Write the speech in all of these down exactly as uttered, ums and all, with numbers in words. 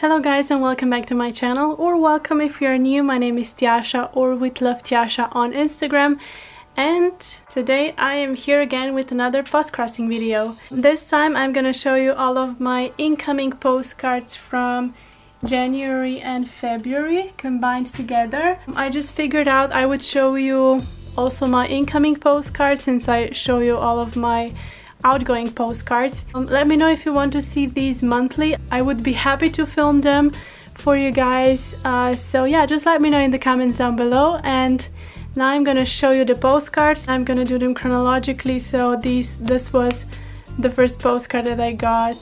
Hello guys and welcome back to my channel, or welcome if you're new. My name is Tjascha, or with Love Tjascha on Instagram, and today I am here again with another post crossing video. This time I'm gonna show you all of my incoming postcards from January and February combined together. I just figured out I would show you also my incoming postcards since I show you all of my outgoing postcards. Um, let me know if you want to see these monthly. I would be happy to film them for you guys. Uh, so yeah, just let me know in the comments down below. And now I'm gonna show you the postcards. I'm gonna do them chronologically. So these, this was the first postcard that I got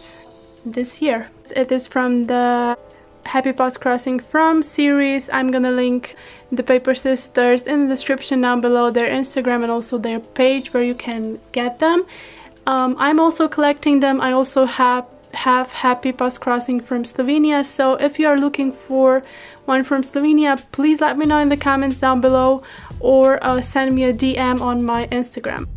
this year. It is from the Happy Post Crossing from series. I'm gonna link the Paper Sisters in the description down below, their Instagram and also their page where you can get them. Um, I'm also collecting them. I also have, have Happy Post Crossing from Slovenia, so if you are looking for one from Slovenia, please let me know in the comments down below, or uh, send me a D M on my Instagram.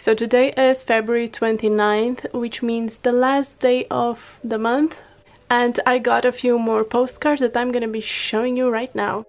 So today is February twenty-ninth, which means the last day of the month, and I got a few more postcards that I'm gonna be showing you right now.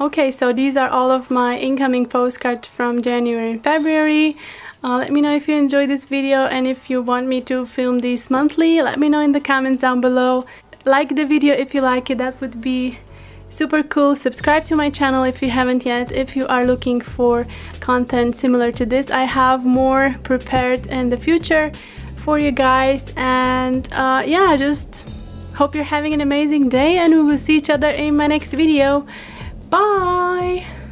Okay, so these are all of my incoming postcards from January and February. Uh, let me know if you enjoyed this video, and if you want me to film these monthly, let me know in the comments down below. Like the video if you like it, that would be super cool. Subscribe to my channel if you haven't yet, if you are looking for content similar to this. I have more prepared in the future for you guys, and uh, yeah, just hope you're having an amazing day, and we will see each other in my next video. Bye!